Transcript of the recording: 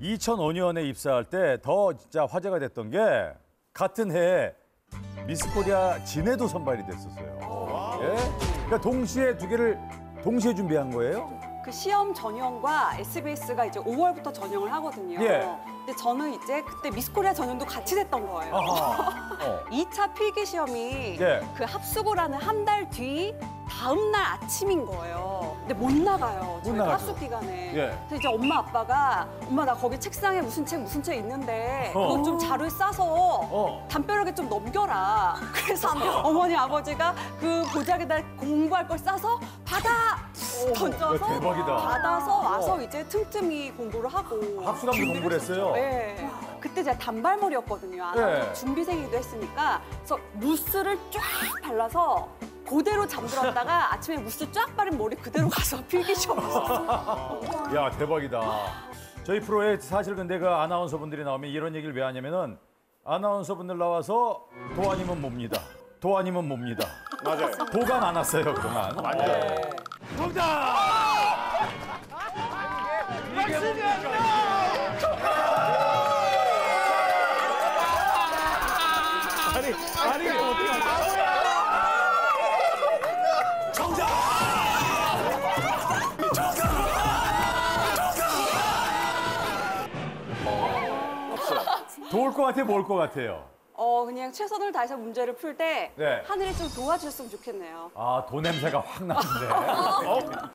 2005년에 입사할 때 더 진짜 화제가 됐던 게 같은 해에 미스코리아 진해도 선발이 됐었어요. 예? 그러니까 동시에 두 개를 동시에 준비한 거예요? 그 시험 전형과 SBS가 이제 5월부터 전형을 하거든요. 예. 근데 저는 이제 그때 미스코리아 전형도 같이 됐던 거예요. 2차 필기 시험이 예. 그 합숙을 하는 한 달 뒤 다음 날 아침인 거예요. 근데 못 나가요. 저희 합숙 기간에. 예. 그래서 이제 엄마 아빠가 엄마 나 거기 책상에 무슨 책 있는데 그거 좀 자루에 싸서 담벼락에 좀 넘겨라. 그래서 어머니 아버지가 그 보자기에다 공부할 걸 싸서 받아 던져서 받아서 와서 이제 틈틈이 공부를 하고. 합숙하면서 공부를 했어요? 네. 그때 제가 단발머리였거든요. 네. 준비생이기도 했으니까. 그래서 무스를 쫙 발라서 그대로 잠들었다가 아침에 무스 쫙 바른 머리 그대로 가서 필기 시험을 했어요. 야, 대박이다. 저희 프로에 사실 근데 그 아나운서분들이 나오면 이런 얘기를 왜 하냐면은 아나운서분들 나와서 도안이면 뭡니다. 도안이면 뭡니다. 맞아요. 도가 많았어요, 그만. 맞아요. 네. 정답! 이게 뭡니까? 아니, 어떻게 하냐? 정답! 정답! 없어. 도울 것 같아요, 모을 것 같아요? 그냥 최선을 다해서 문제를 풀 때 네. 하늘이 좀 도와주셨으면 좋겠네요. 아, 도 냄새가 확 나는데.